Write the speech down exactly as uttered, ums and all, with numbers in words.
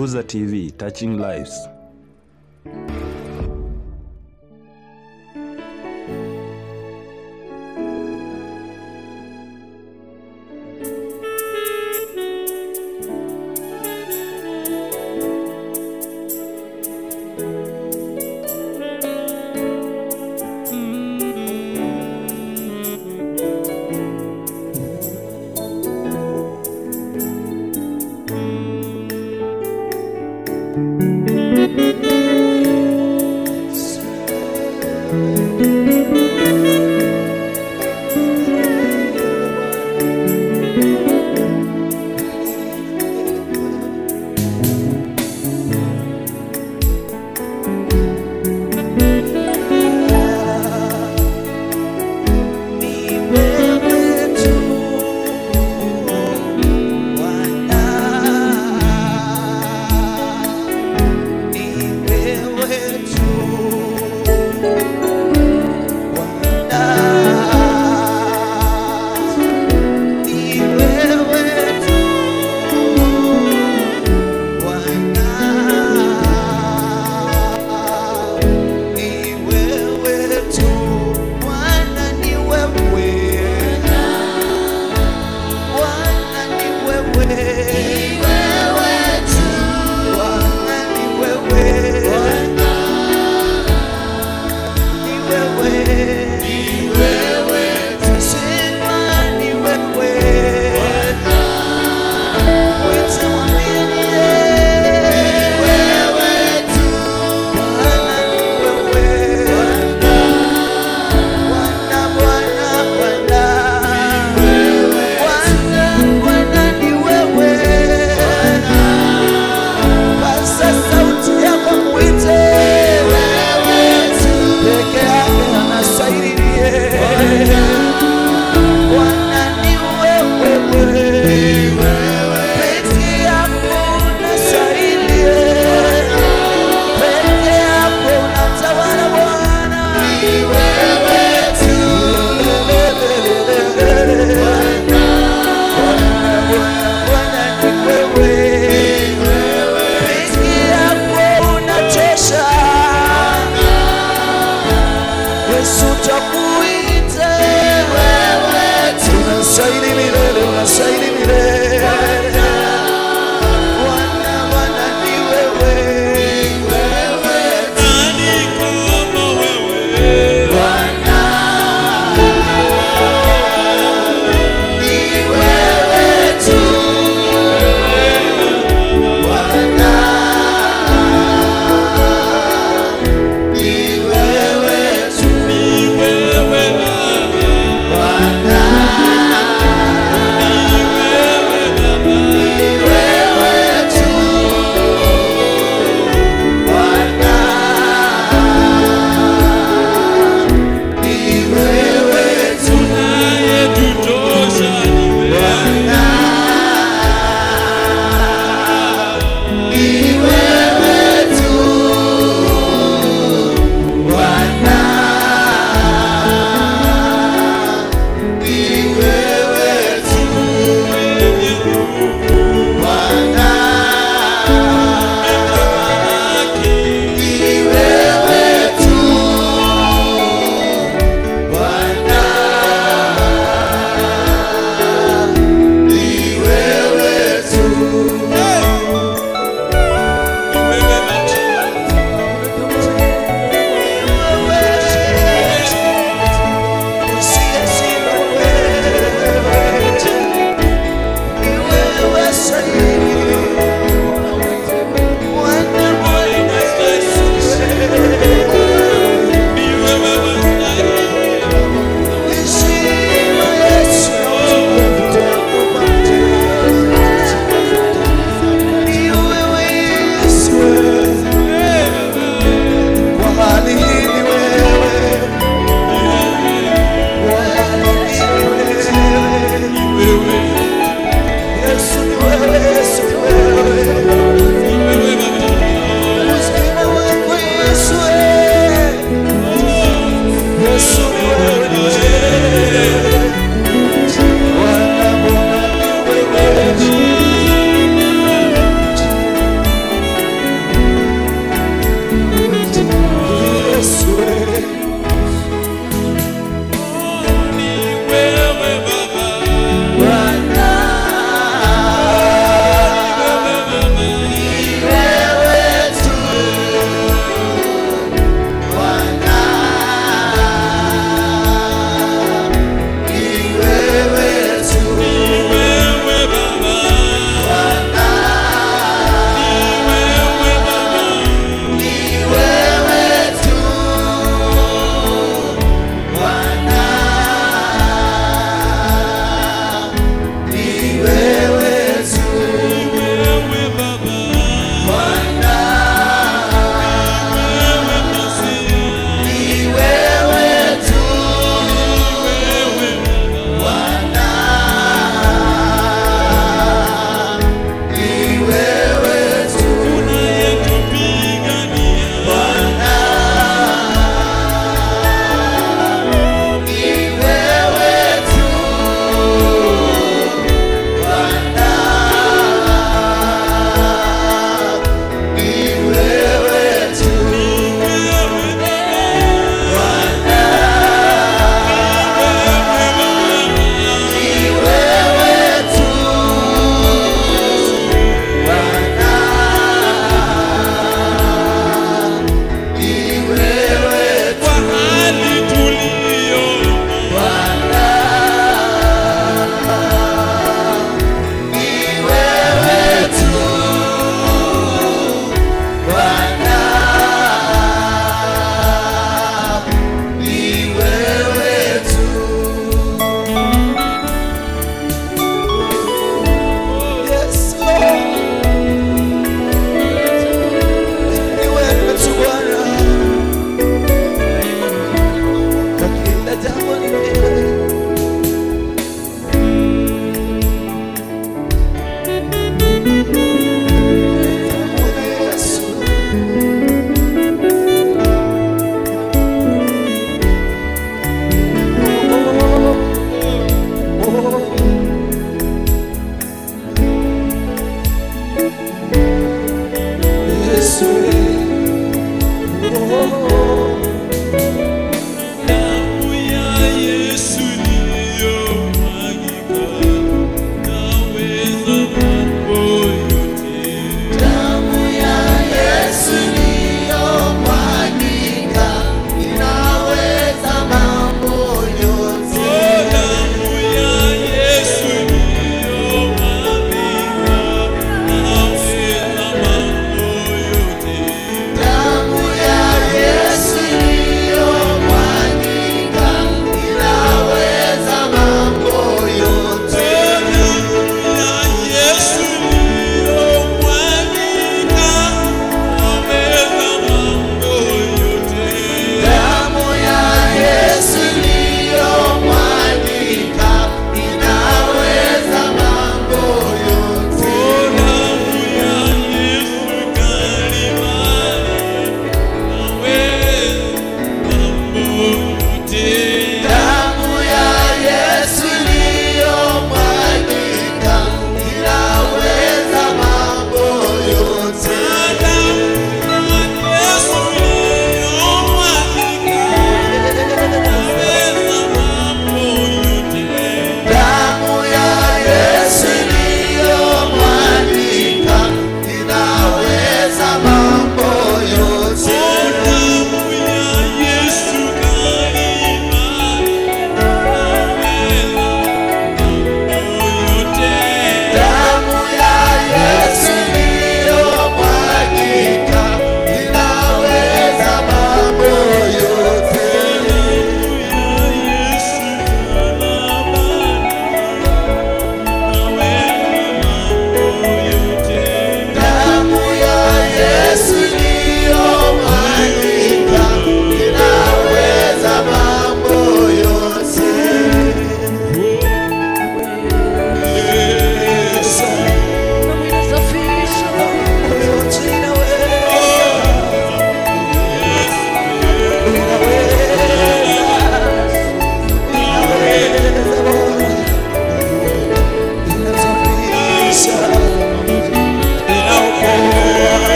Guza T V, touching lives.